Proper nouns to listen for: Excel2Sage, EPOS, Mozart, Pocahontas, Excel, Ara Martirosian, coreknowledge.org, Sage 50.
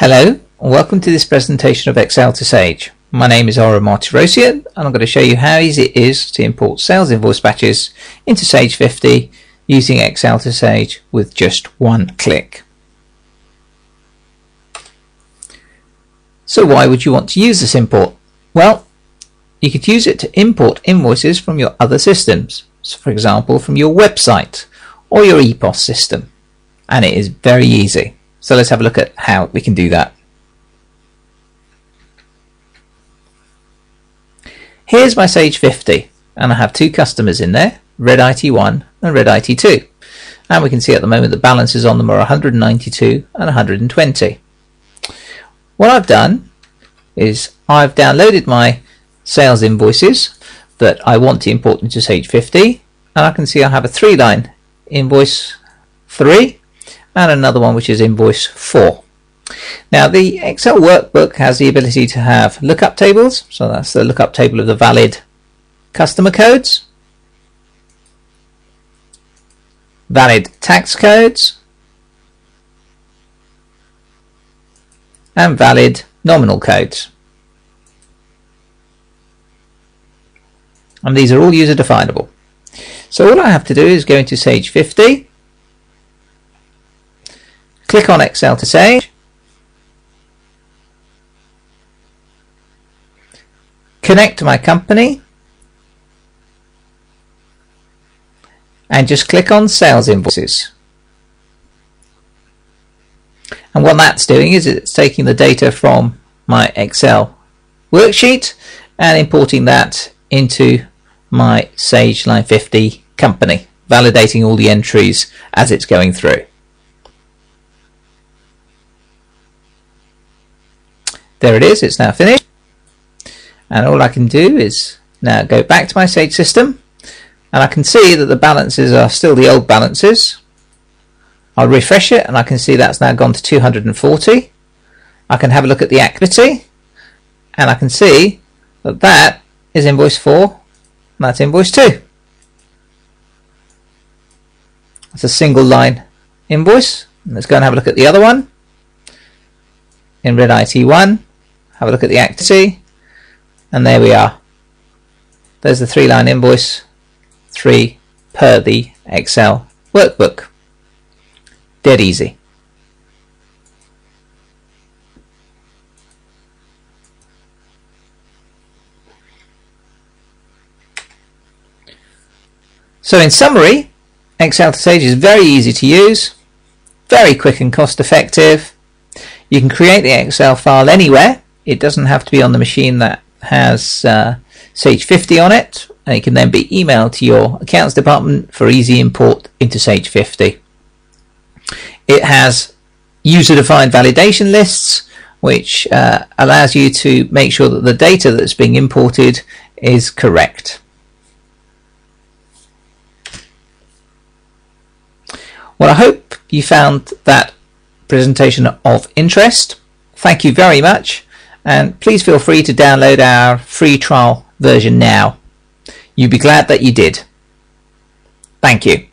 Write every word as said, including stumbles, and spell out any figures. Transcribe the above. Hello and welcome to this presentation of Excel to Sage. My name is Ara Martirosian and I'm going to show you how easy it is to import sales invoice batches into Sage fifty using Excel to Sage with just one click. So why would you want to use this import? Well, you could use it to import invoices from your other systems, so for example from your website or your E P O S system, and it is very easy. So let's have a look at how we can do that. Here's my Sage fifty and I have two customers in there, Red I T one and Red I T two, and we can see at the moment the balances on them are one hundred ninety-two and one hundred twenty. What I've done is I've downloaded my sales invoices that I want to import into Sage fifty, and I can see I have a three line invoice three and another one which is invoice four. Now the Excel workbook has the ability to have lookup tables, so that's the lookup table of the valid customer codes, valid tax codes, and valid nominal codes. And these are all user definable. So all I have to do is go into Sage fifty, click on Excel to Sage, connect to my company, and just click on Sales Invoices. And what that's doing is it's taking the data from my Excel worksheet and importing that into my Sage line fifty company, validating all the entries as it's going through. There it is, it's now finished, and all I can do is now go back to my Sage system, and I can see that the balances are still the old balances. I'll refresh it and I can see that's now gone to two hundred forty. I can have a look at the activity and I can see that that is invoice four and that's invoice two. It's a single line invoice. Let's go and have a look at the other one in Red I T one. Have a look at the activity, and there we are. There's the three line invoice, three per the Excel workbook. Dead easy. So in summary, Excel to Sage is very easy to use, very quick and cost effective. You can create the Excel file anywhere. It doesn't have to be on the machine that has uh, Sage fifty on it, and it can then be emailed to your accounts department for easy import into Sage fifty. It has user-defined validation lists, which uh, allows you to make sure that the data that's being imported is correct. Well, I hope you found that presentation of interest. Thank you very much, and please feel free to download our free trial version now. You'll be glad that you did. Thank you.